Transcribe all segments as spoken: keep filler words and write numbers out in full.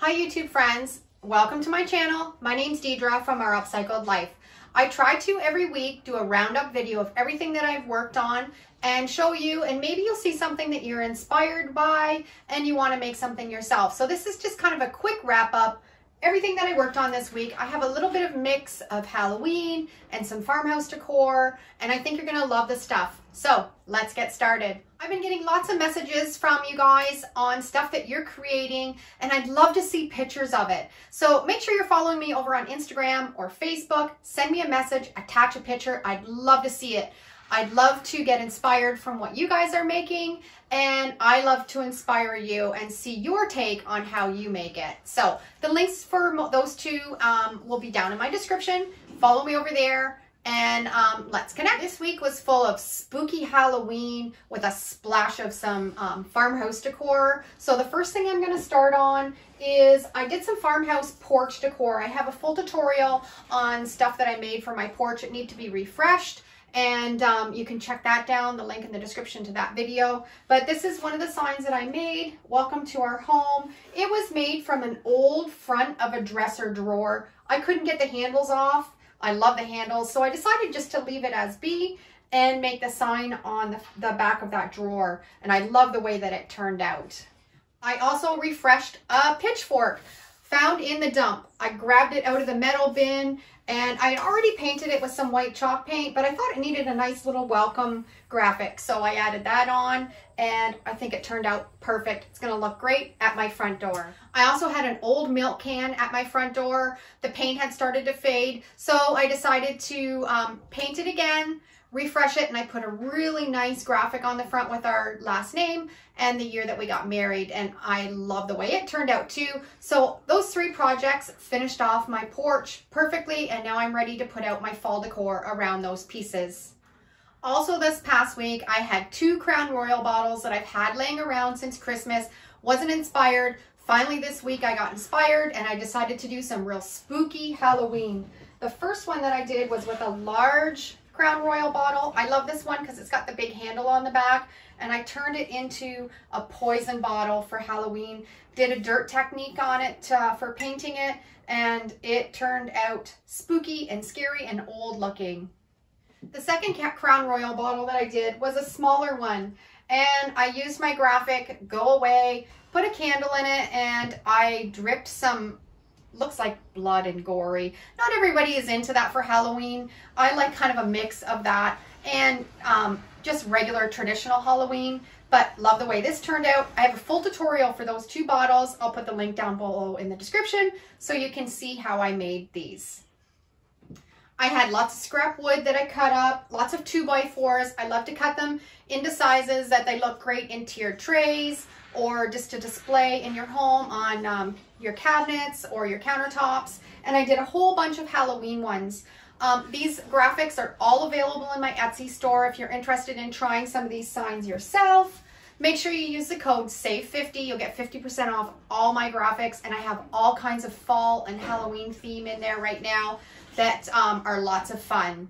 Hi YouTube friends, welcome to my channel. My name's Deidre from Our Upcycled Life. I try to every week do a roundup video of everything that I've worked on and show you, and maybe you'll see something that you're inspired by and you want to make something yourself. So this is just kind of a quick wrap up. Everything that I worked on this week, I have a little bit of mix of Halloween and some farmhouse decor, and I think you're going to love the stuff. So let's get started. I've been getting lots of messages from you guys on stuff that you're creating, and I'd love to see pictures of it. So make sure you're following me over on Instagram or Facebook. Send me a message, attach a picture. I'd love to see it. I'd love to get inspired from what you guys are making, and I love to inspire you and see your take on how you make it. So the links for those two um, will be down in my description. Follow me over there. And um, let's connect. This week was full of spooky Halloween with a splash of some um, farmhouse decor. So the first thing I'm going to start on is I did some farmhouse porch decor. I have a full tutorial on stuff that I made for my porch. It needs to be refreshed. And um, you can check that down, the link in the description to that video. But this is one of the signs that I made, welcome to our home. It was made from an old front of a dresser drawer. I couldn't get the handles off. I love the handles, so I decided just to leave it as B and make the sign on the, the back of that drawer, and I love the way that it turned out. I also refreshed a pitchfork found in the dump. I grabbed it out of the metal bin, and I had already painted it with some white chalk paint, but I thought it needed a nice little welcome graphic, so I added that on, and I think it turned out perfect. It's gonna look great at my front door. I also had an old milk can at my front door. The paint had started to fade, so I decided to um, paint it again, refresh it, and I put a really nice graphic on the front with our last name and the year that we got married, and I love the way it turned out too. So those three projects finished off my porch perfectly, and now I'm ready to put out my fall decor around those pieces. Also this past week, I had two Crown Royal bottles that I've had laying around since Christmas. Wasn't inspired. Finally this week I got inspired, and I decided to do some real spooky Halloween. The first one that I did was with a large Crown Royal bottle. I love this one because it's got the big handle on the back, and I turned it into a poison bottle for Halloween. Did a dirt technique on it uh, for painting it, and it turned out spooky and scary and old looking. The second Crown Royal bottle that I did was a smaller one, and I used my graphic, go away, put a candle in it, and I dripped some, looks like blood and gory. Not everybody is into that for Halloween. I like kind of a mix of that and um, just regular traditional Halloween, but love the way this turned out. I have a full tutorial for those two bottles. I'll put the link down below in the description so you can see how I made these. I had lots of scrap wood that I cut up, lots of two by fours. I love to cut them into sizes that they look great in tiered trays or just to display in your home on um, your cabinets or your countertops. And I did a whole bunch of Halloween ones. Um, these graphics are all available in my Etsy store if you're interested in trying some of these signs yourself. Make sure you use the code save fifty. You'll get fifty percent off all my graphics, and I have all kinds of fall and Halloween theme in there right now that um, are lots of fun.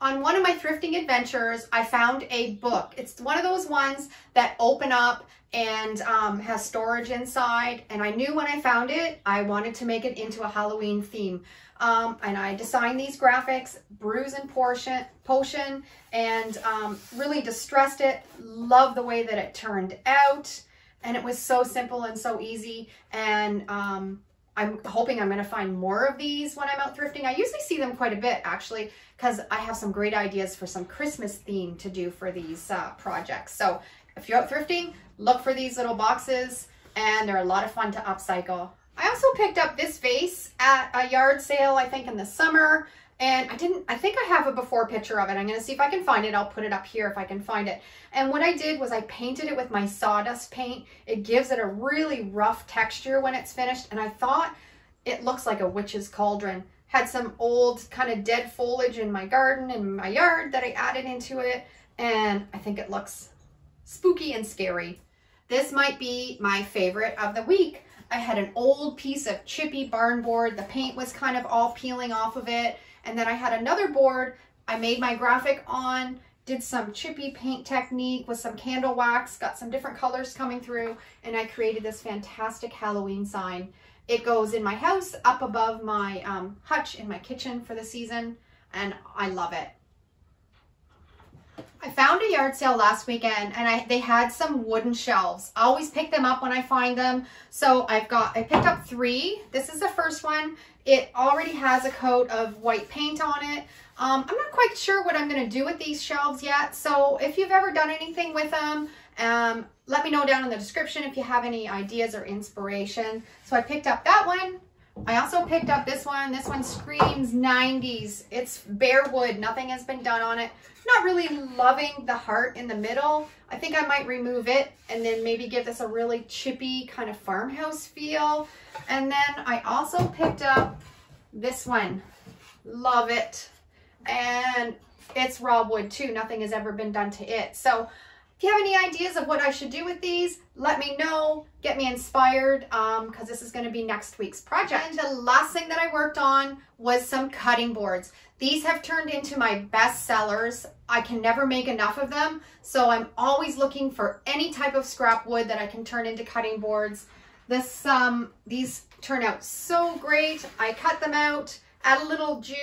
On one of my thrifting adventures, I found a book. It's one of those ones that open up and um, has storage inside, and I knew when I found it, I wanted to make it into a Halloween theme. Um, and I designed these graphics, bruise and portion, potion, and um, really distressed it. Love the way that it turned out, and it was so simple and so easy, and um, I'm hoping I'm going to find more of these when I'm out thrifting. I usually see them quite a bit, actually, because I have some great ideas for some Christmas theme to do for these uh, projects. So if you're out thrifting, look for these little boxes, and they're a lot of fun to upcycle. I also picked up this vase at a yard sale, I think in the summer, and I didn't, I think I have a before picture of it. I'm going to see if I can find it. I'll put it up here if I can find it. And what I did was I painted it with my sawdust paint. It gives it a really rough texture when it's finished, and I thought it looks like a witch's cauldron. Had some old kind of dead foliage in my garden and my yard that I added into it, and I think it looks spooky and scary. This might be my favorite of the week. I had an old piece of chippy barn board. The paint was kind of all peeling off of it. And then I had another board I made my graphic on, did some chippy paint technique with some candle wax, got some different colors coming through, and I created this fantastic Halloween sign. It goes in my house up above my um, hutch in my kitchen for the season, and I love it. I found a yard sale last weekend, and I, they had some wooden shelves. I always pick them up when I find them. So I've got, I picked up three. This is the first one. It already has a coat of white paint on it. Um, I'm not quite sure what I'm going to do with these shelves yet. So if you've ever done anything with them, um, let me know down in the description if you have any ideas or inspiration. So I picked up that one. I also picked up this one. This one screams nineties. It's bare wood. Nothing has been done on it. Not really loving the heart in the middle. I think I might remove it and then maybe give this a really chippy kind of farmhouse feel. And then I also picked up this one. Love it. And it's raw wood too. Nothing has ever been done to it. So if you have any ideas of what I should do with these, let me know, get me inspired, um, because this is going to be next week's project. And the last thing that I worked on was some cutting boards. These have turned into my best sellers. I can never make enough of them, so I'm always looking for any type of scrap wood that I can turn into cutting boards. This, um, these turn out so great. I cut them out, add a little jute,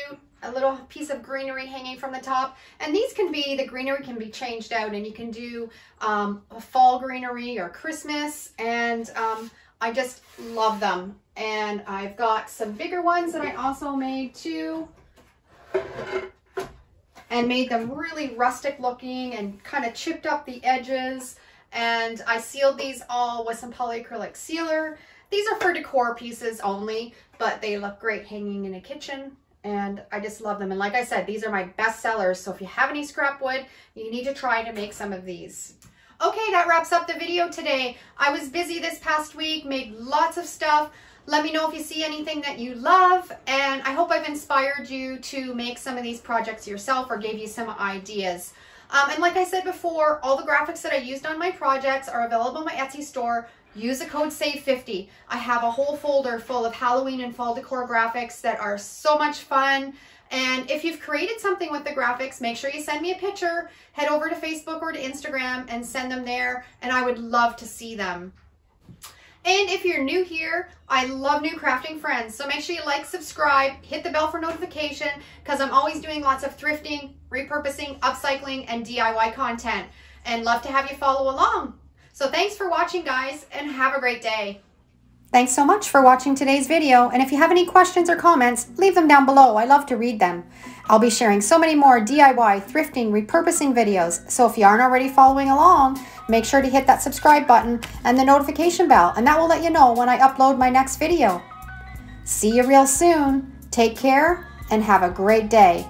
a little piece of greenery hanging from the top, and these can be, the greenery can be changed out, and you can do um, a fall greenery or Christmas, and um, I just love them. And I've got some bigger ones that I also made too, and made them really rustic looking and kind of chipped up the edges, and I sealed these all with some polyacrylic sealer. These are for decor pieces only, but they look great hanging in a kitchen. And I just love them. And like I said, these are my best sellers. So if you have any scrap wood, you need to try to make some of these. Okay, that wraps up the video today. I was busy this past week, made lots of stuff. Let me know if you see anything that you love. And I hope I've inspired you to make some of these projects yourself or gave you some ideas. Um, and like I said before, all the graphics that I used on my projects are available in my Etsy store. Use the code save fifty. I have a whole folder full of Halloween and fall decor graphics that are so much fun. And if you've created something with the graphics, make sure you send me a picture. Head over to Facebook or to Instagram and send them there, and I would love to see them. And if you're new here, I love new crafting friends. So make sure you like, subscribe, hit the bell for notification, because I'm always doing lots of thrifting, repurposing, upcycling, and D I Y content. And love to have you follow along. So thanks for watching, guys, and have a great day. Thanks so much for watching today's video. And if you have any questions or comments, leave them down below. I love to read them. I'll be sharing so many more D I Y, thrifting, repurposing videos. So if you aren't already following along, make sure to hit that subscribe button and the notification bell. And that will let you know when I upload my next video. See you real soon. Take care and have a great day.